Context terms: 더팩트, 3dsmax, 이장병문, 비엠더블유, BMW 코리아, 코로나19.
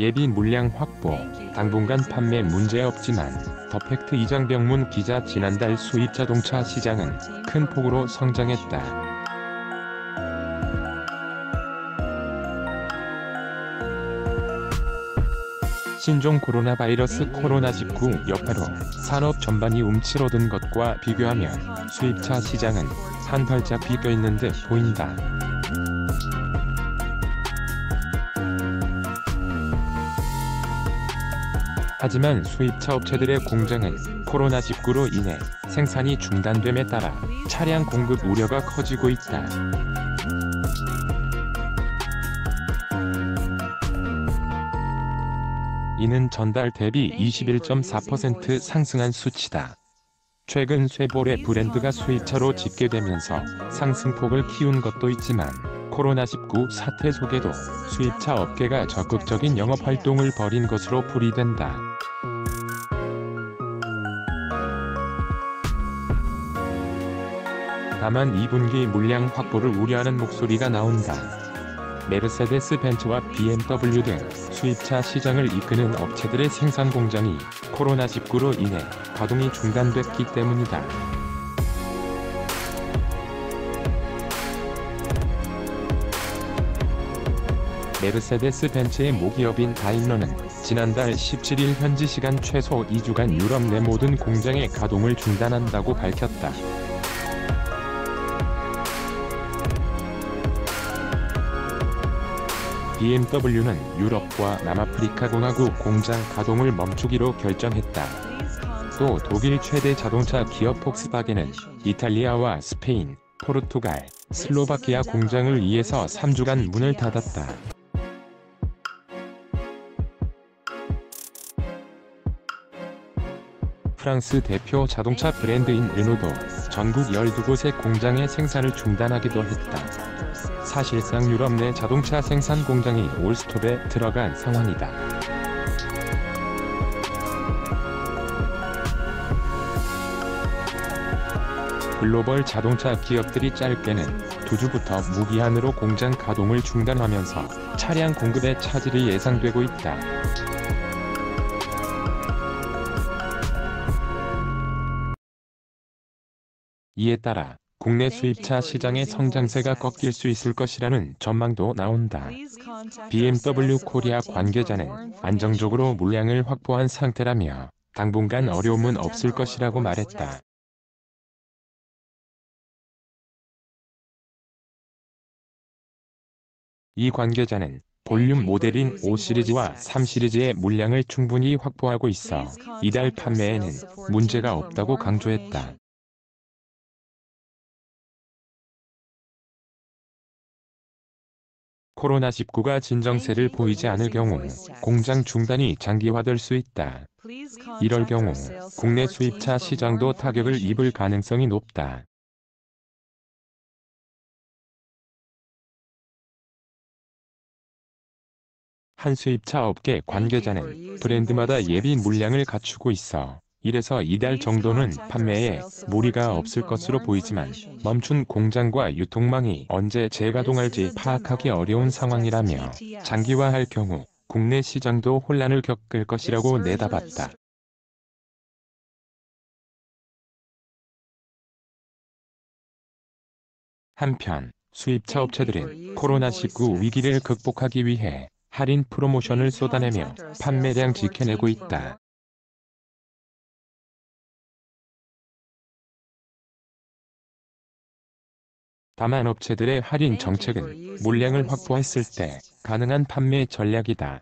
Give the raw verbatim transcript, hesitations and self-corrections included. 예비 물량 확보, 당분간 판매 문제 없지만 더팩트 이장병문 기자 지난달 수입 자동차 시장은 큰 폭으로 성장했다. 신종 코로나 바이러스 코로나 십구 여파로 산업 전반이 움츠러든 것과 비교하면 수입차 시장은 한 발짝 비껴있는 듯 보인다. 하지만 수입차 업체들의 공장은 코로나 십구로 인해 생산이 중단됨에 따라 차량 공급 우려가 커지고 있다. 이는 전달 대비 이십일 점 사 퍼센트 상승한 수치다. 최근 쇠볼의 브랜드가 수입차로 집계되면서 상승폭을 키운 것도 있지만 코로나 십구 사태 속에도 수입차 업계가 적극적인 영업활동을 벌인 것으로 풀이된다. 다만 이 분기 물량 확보를 우려하는 목소리가 나온다. 메르세데스-벤츠와 비엠더블유 등 수입차 시장을 이끄는 업체들의 생산 공장이 코로나 십구로 인해 가동이 중단됐기 때문이다. 메르세데스-벤츠의 모기업인 다임러는 지난달 십칠 일 현지 시간 최소 이 주간 유럽 내 모든 공장의 가동을 중단한다고 밝혔다. 비엠더블유는 유럽과 남아프리카공화국 공장 가동을 멈추기로 결정했다. 또 독일 최대 자동차 기업 폭스바겐은 이탈리아와 스페인, 포르투갈, 슬로바키아 공장을 이어서 삼 주간 문을 닫았다. 프랑스 대표 자동차 브랜드인 르노도 전국 십이 곳의 공장의 생산을 중단하기도 했다. 사실상 유럽 내 자동차 생산 공장이 올스톱에 들어간 상황이다. 글로벌 자동차 기업들이 짧게는 두 주부터 무기한으로 공장 가동을 중단하면서 차량 공급에 차질이 예상되고 있다. 이에 따라 국내 수입차 시장의 성장세가 꺾일 수 있을 것이라는 전망도 나온다. 비엠더블유 코리아 관계자는 안정적으로 물량을 확보한 상태라며 당분간 어려움은 없을 것이라고 말했다. 이 관계자는 볼륨 모델인 오 시리즈와 삼 시리즈의 물량을 충분히 확보하고 있어 이달 판매에는 문제가 없다고 강조했다. 코로나 십구가 진정세를 보이지 않을 경우 공장 중단이 장기화될 수 있다. 이럴 경우 국내 수입차 시장도 타격을 입을 가능성이 높다. 한 수입차 업계 관계자는 브랜드마다 예비 물량을 갖추고 있어 일에서 이달 정도는 판매에 무리가 없을 것으로 보이지만 멈춘 공장과 유통망이 언제 재가동할지 파악하기 어려운 상황이라며 장기화할 경우 국내 시장도 혼란을 겪을 것이라고 내다봤다. 한편 수입차 업체들은 코로나 십구 위기를 극복하기 위해 할인 프로모션을 쏟아내며 판매량 지켜내고 있다. 다만 업체들의 할인 정책은 물량을 확보했을 때 가능한 판매 전략이다.